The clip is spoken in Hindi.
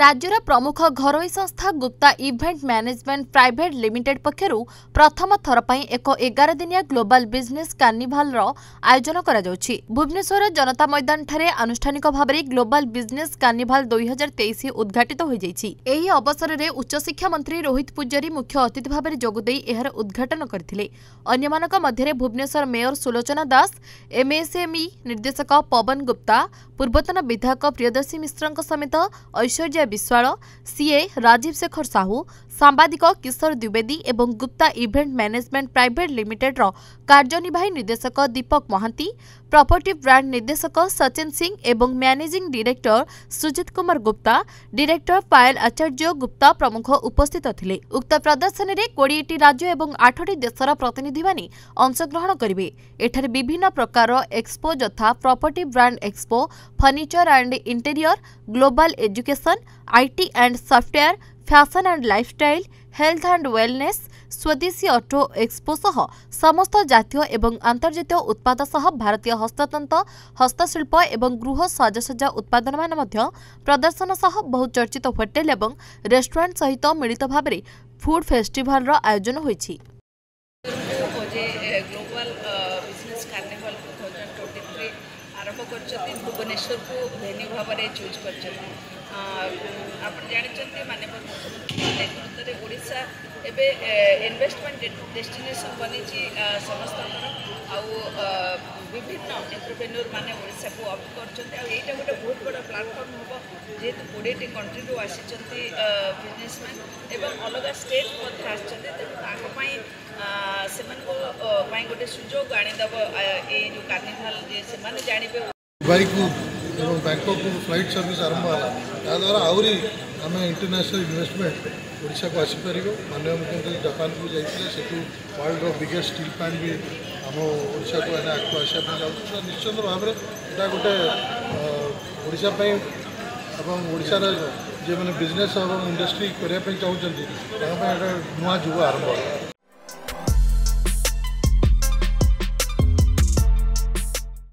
राज्यर प्रमुख घरोई संस्था Gupta event management private limited पक्षर प्रथम थर पर एक 11 दिनिया ग्लोबल बिजनेस कार्निभाल आयोजन करा जाउछि। भुवनेश्वर जनता मैदान ठारे आनुष्ठानिक भाव में ग्लोबल बिजनेस कार्निभाल 2023 उद्घाटित हो जाइछि। एही अवसर में उच्च शिक्षा मंत्री रोहित पुजारी मुख्य अतिथि भाव में जोगदे एहर उद्घाटन करथिले। अन्यमानक मध्यरे भुवनेश्वर मेयर सुलोचना दास, एमएसएमई निर्देशक पवन गुप्ता, पूर्वतन विधायक प्रियदर्शी मिश्र समेत ऐश्वर्या बिस्वाल, सीए राजीव शेखर साहू, सांबादिक किशोर द्विवेदी एवं Gupta event management private limited कार्यनिर्वाही निर्देशक दीपक महांती, प्रॉपर्टी ब्रांड निर्देशक सचिन सिंह एवं managing director Sujit Kumar Gupta, director Payal Acharya Gupta प्रमुख उपस्थित थे। उक्त प्रदर्शन में 20टी राज्य एवं 8टी देशर प्रतिनिधि माने अंशग्रहण करेंगे। एठारे विभिन्न प्रकार एक्सपो यथा property brand expo, furniture and interior, global education, IT and software, fashion and lifestyle, health and wellness, स्वदेशी अटो एक्सपो सह समस्त जातीय एवं अंतर्जातीय उत्पाद सह भारतीय हस्ततंत्र, हस्तशिल्प एवं गृह साजसज्जा उत्पादन मान मध्य प्रदर्शन सह बहु चर्चित होटेल एवं रेस्टोरेंट सहित मिलित भाव में फूड फेस्टिवल आयोजन होइछि। आपण जानते माननीय मुख्यमंत्री नेतृत्व में ओडिशा एबे इन्वेस्टमेंट डेस्टिनेशन बनी समस्त आउ विभिन्न एंटरप्रेन्योर माने ओडिशा को अप करछन। आ एटा गोटे बहुत बड़ा प्लेटफॉर्म होबो जेतु 20टी कंट्री रो आसीचंती बिजनेसमैन एवं अलग स्टेट मध्ये आसीचंती तेतु ताको पई सेमन को पई गोटे सुजोग आनी दबो। ए जो कार्निवल जे सेमन जानिबे वेरी गुड एवं बैंकॉक फ्लाइट सर्विस आरंभ है ताद्वारा आहरी आम इंटरनेशनल इन्वेस्टमेंट ओडिशा को आसीपर। माननीय मुख्यमंत्री जापान को जाते वर्ल्ड बिगेस्ट स्टील प्लांट भी आम ओडिशा को आने आगे आसापी जाऊँ। निश्चित भाव में यहाँ गोटे ओडापी एवं ओडार जो मैंने बिजनेस और इंडस्ट्री करने चाहते नुआ जुग आरंभ है।